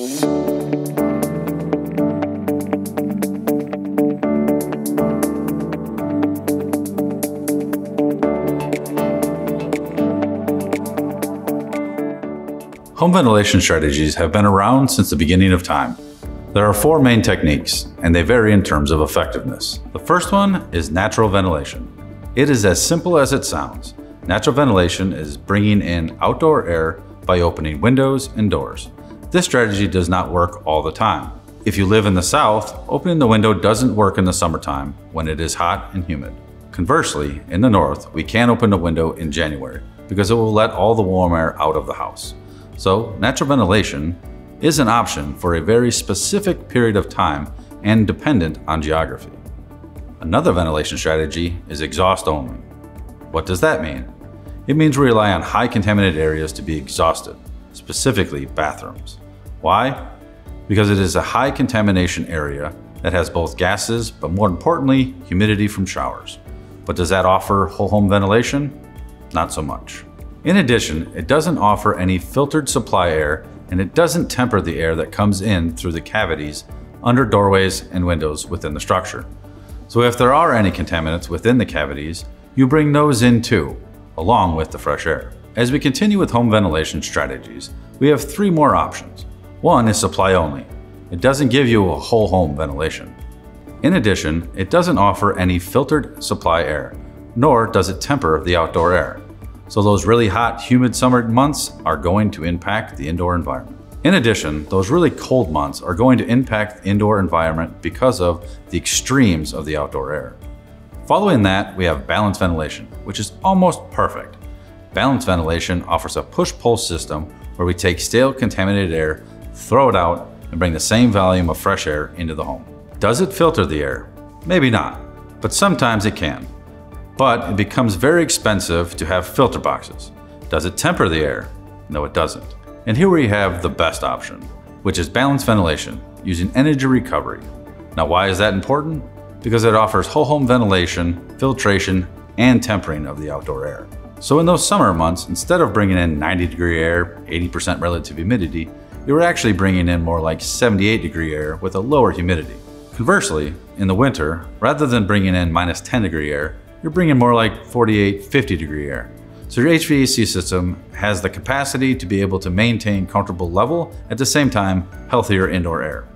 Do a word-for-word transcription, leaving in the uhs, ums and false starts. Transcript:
Home ventilation strategies have been around since the beginning of time. There are four main techniques, and they vary in terms of effectiveness. The first one is natural ventilation. It is as simple as it sounds. Natural ventilation is bringing in outdoor air by opening windows and doors. This strategy does not work all the time. If you live in the South, opening the window doesn't work in the summertime when it is hot and humid. Conversely, in the North, we can open the window in January because it will let all the warm air out of the house. So natural ventilation is an option for a very specific period of time and dependent on geography. Another ventilation strategy is exhaust only. What does that mean? It means we rely on high contaminated areas to be exhausted, specifically bathrooms. Why? Because it is a high contamination area that has both gases, but more importantly, humidity from showers. But does that offer whole home ventilation? Not so much. In addition, it doesn't offer any filtered supply air, and it doesn't temper the air that comes in through the cavities under doorways and windows within the structure. So if there are any contaminants within the cavities, you bring those in too, along with the fresh air. As we continue with home ventilation strategies, we have three more options. One is supply only. It doesn't give you a whole home ventilation. In addition, it doesn't offer any filtered supply air, nor does it temper the outdoor air. So those really hot, humid summer months are going to impact the indoor environment. In addition, those really cold months are going to impact the indoor environment because of the extremes of the outdoor air. Following that, we have balanced ventilation, which is almost perfect. Balanced ventilation offers a push-pull system where we take stale, contaminated air, throw it out, and bring the same volume of fresh air into the home. Does it filter the air? Maybe not, but sometimes it can. But it becomes very expensive to have filter boxes. Does it temper the air? No, it doesn't. And here we have the best option, which is balanced ventilation using energy recovery. Now, why is that important? Because it offers whole home ventilation, filtration, and tempering of the outdoor air. So in those summer months, instead of bringing in ninety degree air, eighty percent relative humidity, you're actually bringing in more like seventy-eight degree air with a lower humidity. Conversely, in the winter, rather than bringing in minus ten degree air, you're bringing more like forty-eight, fifty degree air. So your H V A C system has the capacity to be able to maintain comfortable level, at the same time, healthier indoor air.